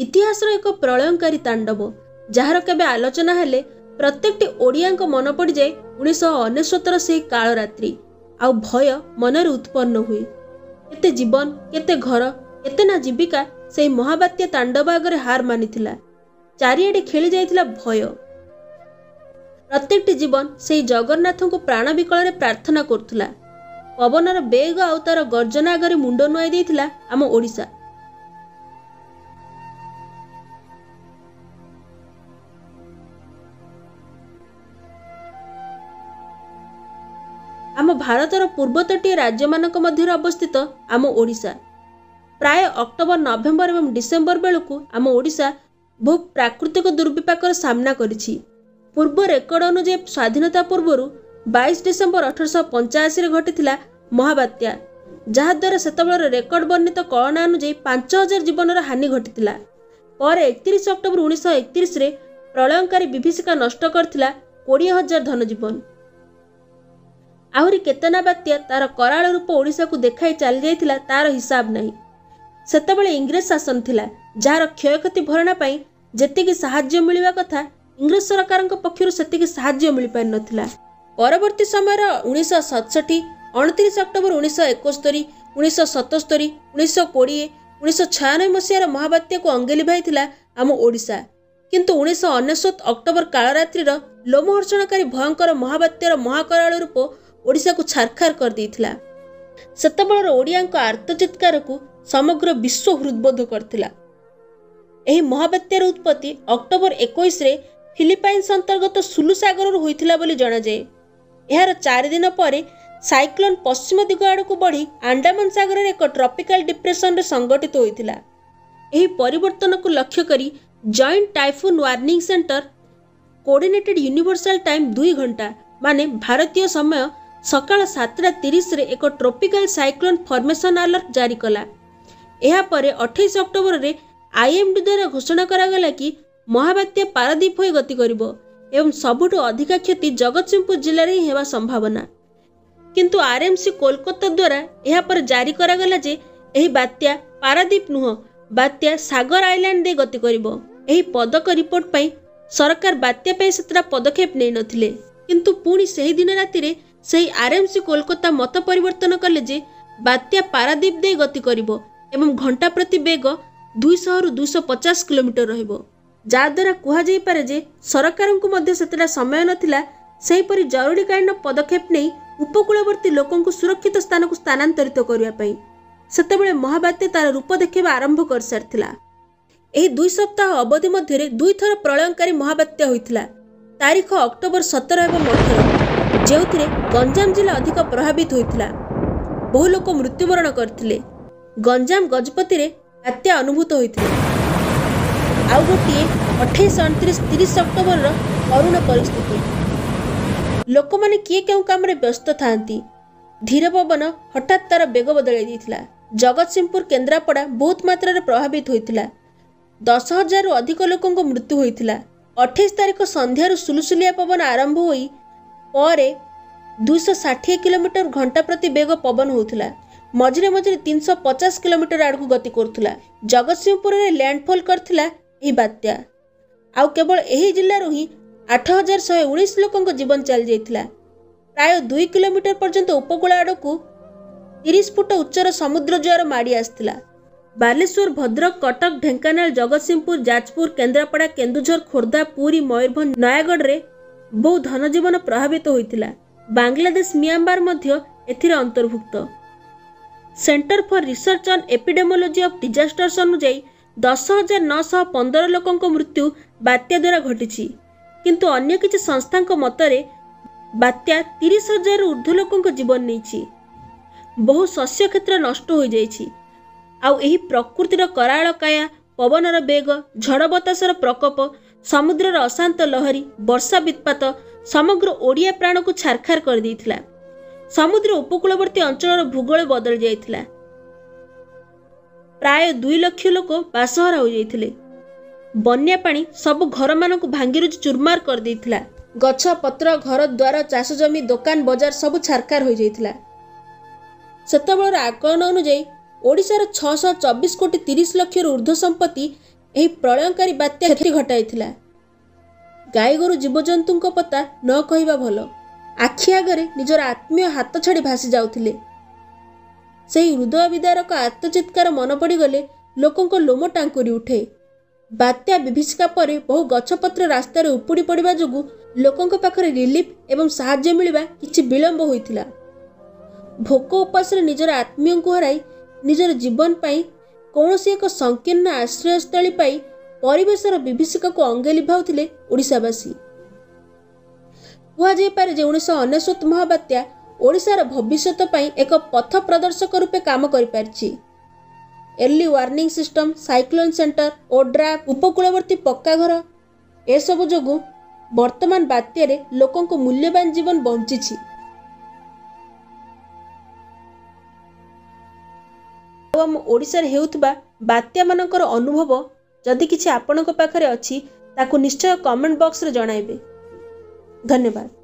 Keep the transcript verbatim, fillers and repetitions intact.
इतिहास एक प्रलयकारी तांडव जार केबे आलोचना हेले प्रत्येकटी ओडिया मन पड़ जाए उन्नीस अनेश्वर से काल रात्रि आउ भय मनर उत्पन्न हुए। केते जीवन केते घर केते ना जीविका से महाबात्या तांडव आगे हार मानी चारिआडे खेली जाइथिला भय। प्रत्येक जीवन से जगन्नाथ को प्राण विकल प्रार्थना करुला। पवनर बेग आउ तार गर्जना आगे मुंड नुआई देइथिला आम ओडिशा। आम भारतर पूर्वतटीय राज्य मानक मध्य अवस्थित आम ओडिशा। प्राय अक्टोबर नवेम्बर एवं डिसेम्बर बेलू आम ओडिशा बहु प्राकृतिक दुर्विपाकर सामना करिछि। पूर्व रेकर्ड अनुसार स्वाधीनता पूर्वर बाईस डिसेम्बर अठरश पंचाशी घटी महाबात्या जहाद्वारा सेतबेलर रेकर्ड वर्णित गणना अनुसार पांच हजार जीवन हानि घटी। पर एकतीस अक्टोबर उन्नीस एकतीस प्रलयकारी विभीषिका नष्ट करथिला बीस हजार धनजीवन। आहुरी केतना बात्या तार कराल रूप ओडिशा को देखाई चली जाइथिला तार हिसाब नहीं। सेतबेले इंग्रेज शासन थिला जार क्षयक्षति भरणा पाई जेतिकि साहाय्य मिलवा कथा इंग्रेज सरकार पक्षर सेतिकि साहाय्य मिल पार नथिला। परवर्ती समय उन्नीस सतसठी अड़तीस अक्टोबर उन्नीस एकोस्तरी उन्नीस सतस्तरी उन्नीस कोड़े उन्नीस छयानबे मसीहार महाबात्या को अंगेली भाई आम ओडिशा। किंतु उन्नीस अनेश्वत अक्टोबर कालरात्रिर लोमहर्षणकारी भयंकर महाबात्यार महाकराल रूप ओडिशा को छारखार कर देइथिला। सेतबेलर ओडिया आर्तचित्कार को समग्र विश्व हृदबोध करथिला। एही महाबात्यार उत्पत्ति अक्टोबर इक्कीस रे फिलिपाइन्स अंतर्गत सुलु सागर होइथिला बोली जाना जाए। यार चार दिन परे साइक्लोन पश्चिम दिग आड़ को बढ़ी आंडामान सागर रे एक ट्रॉपिकल डिप्रेशन रे संगठित होइथिला। एही परिवर्तन को लक्ष्य करी joint typhoon warning centre coordinated universal Time दुई घंटा माने भारतीय समय सकाल सातटा तीस रे एक ट्रॉपिकल साइक्लोन फॉर्मेशन अलर्ट जारी कला। एहा परे अठाईस अक्टोबर रे आईएमडी द्वारा घोषणा करागला कि महाबात्या पारादीप होई गति करिवो एवं सबुठु अधिक क्षति जगतसिंहपुर जिले रे हेबा संभावना। किंतु आरएमसी कोलकाता द्वारा एहा पर जारी करागला जे एही बात्या पारादीप नुह बात्या सागर आइलैंड दे गति करिवो। एही पदक रिपोर्ट पई सरकार बात्या पई सेतरा पदक्षेप नै नथिले। किंतु पुणी सेही दिन राति रे सेही आरएमसी कोलकाता मत परिवर्तन कले जे बात्या पारादीप दे गति करिवो एवं घंटा प्रति बेग दुईश रु दुईश पचास किलोमीटर रहिबो। जाद्वारा कुहाई पारे जे सरकार को मध्य सेतरा समय नथिला सेहीपरि जरूरीकालीन पदक्षेप नै उपकूलवर्ती लोकंकु सुरक्षित स्थान को स्थानांतरित करिया पई सेतेबेले महाबात्या तार रूप देखिबा आरंभ कर सारथिला। एही दुई सप्ताह अवधि मध्यरे दुई थर प्रलयकारी महाबात्या होइथिला। तारीख अक्टोबर सत्रह एवं अठारह जो गंजाम जिला अधिक प्रभावित होइथिला। बहु लोक मृत्युवरण करथिले। गंजाम गजपति रे बात्या अनुभूत होइथिले। आउ गोटे अठाईस अणतीस तीस अक्टोबर करुण परिस्थिति लोक माने किए केउ काम रे व्यस्त थांती। धीरे पवन हठात तार बेग बदलै दैथिला। जगतसिंहपुर केन्द्रापड़ा बहुत मात्रा रे प्रभावित होइथिला। दस हजार रु अधिक लोकन को मृत्यु होइथिला। अठाईस तारीख संध्यार सुलुसुलिया पवन आरंभ होई परे दुईश षाठी किलोमीटर घंटा प्रति बेग पवन होउथिला। मझिरे मझिरे तीन सौ पचास किलोमीटर आड़ को गति करुला। जगतसिंहपुर में लैंडफॉल करथिला एही बात्या। आउ केवल एही जिल्लारू ही आठ हजार शहे उन्नीस लोकंक जीवन चली जाइथिला। प्राय दुई किलोमीटर पर्यंत उपकूल आड़ को तीस फुट उच्चर समुद्र ज्वार माड़ी आसथिला। बालेश्वर भद्रक कटक ढेंकानाल जगतसिंहपुर जाजपुर केन्द्रापड़ा केन्दुझर खोर्धा पुरी मयूरभंज नयागढ़ रे बहु धनजीवन प्रभावित होइथिला। बांग्लादेश म्यांमार मध्य एथिरे अंतर्भुक्त। Centre for research on epidemiology of disasters अनुसार दस हजार नौश पंदर लोकों को मृत्यु बात्या द्वारा घटी। किंतु अन्य किसी संस्था मतरे बात्या तीस हजार ऊर्ध्व लोकों जीवन नहीं। बहु शस्य क्षेत्र नष्ट हो जाइछि। आउ एही प्रकृतिर कराळ काया पवनर बेग झड़ बतासर प्रकोप समुद्रर अशांत लहरी वर्षा वित्पात समग्र ओडिया प्राण को छारखार कर देइथिला। समुद्र उपकूलवर्ती अंचल भूगोल बदल जाइथिला। प्राय दुई लक्ष लोक बासहरा हो जाइथिले। बन्या पानी सब घर मानक भांगिरुज चुरमार कर देइथिला। गछ पत्र घर द्वार चाष जमी दुकान बजार सब छारखार हो जाइथिला। सेतबेलर आकलन अनुसार ओडिशार छह सौ चौबीस कोटी तीस लक्ष ऊर्ध्व संपत्ति ଏହି ପ୍ରଳୟଙ୍କାରୀ ବାତ୍ୟା କ୍ଷତି ଘଟାଇଥିଲା। ଗାଈଗୋରୁ ଜୀବଜନ୍ତୁଙ୍କ ପତା ନ କହିବା ଭଲ। ଆଖି ଆଗରେ ନିଜର ଆତ୍ମୀୟ ହାତ ଛାଡ଼ି ଭାସି ଯାଉଥିଲେ। ସେହି ହୃଦୟ ବିଦାରକ ଆତ୍ମଚିତ୍କାର ମନ ପଡ଼ିଗଲେ ଲୋକଙ୍କ ଲୋମ ଟାଙ୍କୁରି ଉଠେ। ବାତ୍ୟା ବିଭୀଷିକା ପରେ ବହୁ ଗଛପତ୍ର ରାସ୍ତାରେ ଉପୁଡ଼ି ପଡ଼ିବା ଯୋଗୁଁ ଲୋକଙ୍କ ପାଖରେ ରିଲିଫ୍ ଏବଂ ସାହାଯ୍ୟ ମିଳିବା କିଛି ବିଳମ୍ବ ହୋଇଥିଲା। ଭୋକ ଉପାସରେ ନିଜର ଆତ୍ମୀୟଙ୍କୁ ହରାଇ ନିଜର ଜୀବନ ପାଇଁ କୌଣସି ଏକ ସଂକୀର୍ଣ୍ଣ ଆଶ୍ରୟସ୍ଥଳୀ ପାଇ ପରିବେଶର ବିଭୀଷିକାକୁ ଅଙ୍ଗେ ଲିଭାଉଥିଲେ ଓଡ଼ିଶାବାସୀ। କୁହାଯାଇପାରେ ଯେ ଉଣେଇଶହ ଅନେଶ୍ୱତ ମହାବାତ୍ୟା ଓଡ଼ିଶାର ଭବିଷ୍ୟତ ପାଇଁ ଏକ ପଥ ପ୍ରଦର୍ଶକ ରୂପେ କାମ କରିପାରିଛି। Early warning system, cyclone centre, ଓଡ୍ରା, ଉପକୂଳବର୍ତ୍ତୀ ପକ୍କାଘର ଏସବୁ ଯୋଗୁଁ ବର୍ତ୍ତମାନ ବାତ୍ୟାରେ ଲୋକଙ୍କ ମୂଲ୍ୟବାନ ଜୀବନ ବଞ୍ଚିଛି। ଆମ ଓଡ଼ିଶାରେ ହେଉଥିବା ବାତ୍ୟାମାନଙ୍କର ଅନୁଭବ ଯଦି କିଛି ଆପଣଙ୍କ ପାଖରେ ଅଛି ତାକୁ ନିଶ୍ଚୟ କମେଣ୍ଟ ବକ୍ସରେ ଜଣାଇବେ। ଧନ୍ୟବାଦ।